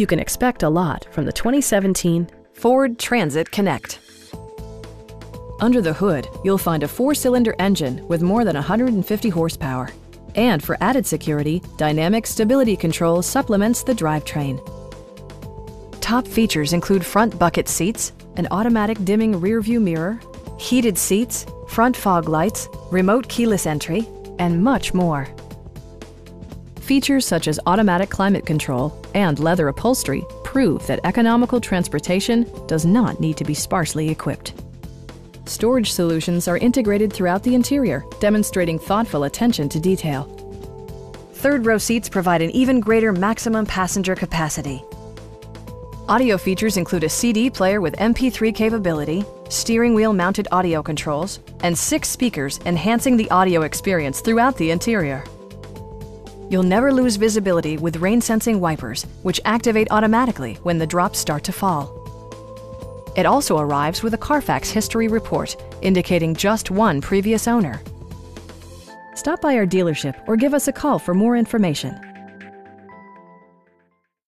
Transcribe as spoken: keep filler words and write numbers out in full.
You can expect a lot from the twenty seventeen Ford Transit Connect. Under the hood, you'll find a four-cylinder engine with more than one hundred fifty horsepower. And for added security, Dynamic Stability Control supplements the drivetrain. Top features include front bucket seats, an automatic dimming rearview mirror, heated seats, front fog lights, remote keyless entry, and much more. Features such as automatic climate control and leather upholstery prove that economical transportation does not need to be sparsely equipped. Storage solutions are integrated throughout the interior, demonstrating thoughtful attention to detail. Third-row seats provide an even greater maximum passenger capacity. Audio features include a C D player with M P three capability, steering wheel-mounted audio controls, and six speakers enhancing the audio experience throughout the interior. You'll never lose visibility with rain-sensing wipers, which activate automatically when the drops start to fall. It also arrives with a Carfax history report, indicating just one previous owner. Stop by our dealership or give us a call for more information.